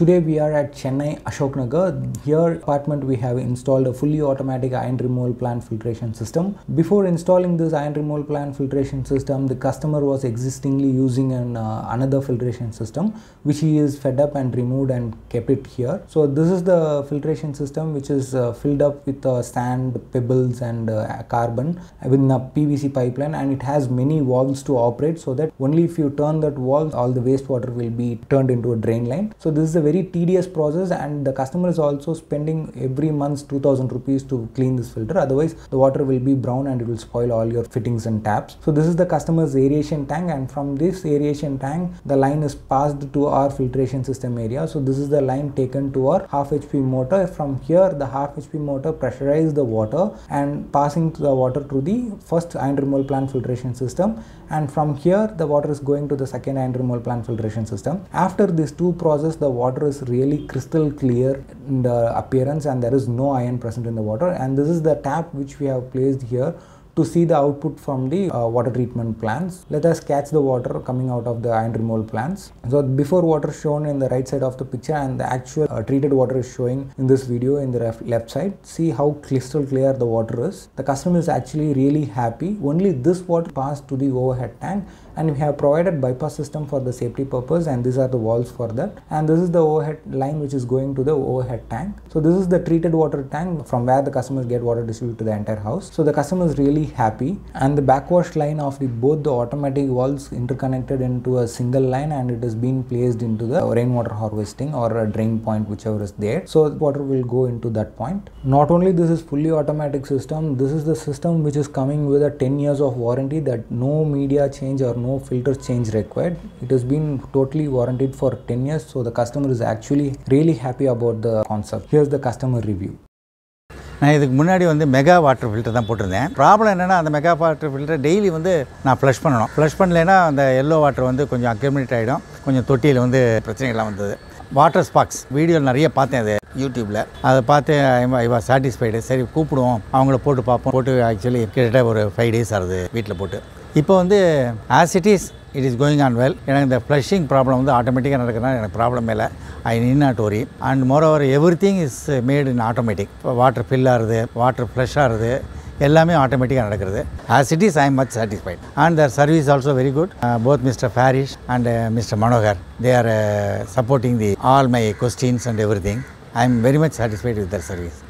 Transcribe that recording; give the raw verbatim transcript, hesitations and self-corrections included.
Today we are at Chennai Ashok Nagar. Here apartment we have installed a fully automatic iron removal plant filtration system. Before installing this iron removal plant filtration system, the customer was existingly using an uh, another filtration system, which he is fed up and removed and kept it here. So this is the filtration system which is uh, filled up with uh, sand, pebbles and uh, carbon within a P V C pipeline, and it has many valves to operate, so that only if you turn that valve, all the wastewater will be turned into a drain line. So this is a very tedious process, and the customer is also spending every month two thousand rupees to clean this filter. Otherwise the water will be brown and it will spoil all your fittings and taps. So this is the customer's aeration tank, and from this aeration tank the line is passed to our filtration system area. So this is the line taken to our half H P motor. From here the half H P motor pressurizes the water and passing the water through the first iron removal plant filtration system, and from here the water is going to the second iron removal plant filtration system. After these two processes, the water is really crystal clear in the appearance and there is no iron present in the water, and this is the tap which we have placed here to see the output from the uh, water treatment plants. Let us catch the water coming out of the iron removal plants. So before water shown in the right side of the picture, and the actual uh, treated water is showing in this video in the left side. See how crystal clear the water is. The customer is actually really happy. Only this water passed to the overhead tank, and we have provided bypass system for the safety purpose, and these are the valves for that. And this is the overhead line which is going to the overhead tank. So this is the treated water tank from where the customers get water distributed to the entire house. So the customer is really happy, and the backwash line of the both the automatic valves interconnected into a single line, and it is being placed into the rainwater harvesting or a drain point, whichever is there. So water will go into that point. Not only this is fully automatic system, this is the system which is coming with a ten years of warranty, that no media change or no filter change required. It has been totally warranted for ten years. So the customer is actually really happy about the concept. Here's the customer review. I have a mega water filter. The problem is that the mega water filter daily flush. Flush the yellow water accumulated. Water Sparks video YouTube. I was satisfied. I said, actually five days. Now, as it is, it is going on well. The flushing problem is automatic. I need not worry. And moreover, everything is made in automatic. Water filler, water flusher, everything is automatic. As it is, I am much satisfied. And their service is also very good. Uh, both Mister Farish and uh, Mister Manohar, they are uh, supporting the all my questions and everything. I am very much satisfied with their service.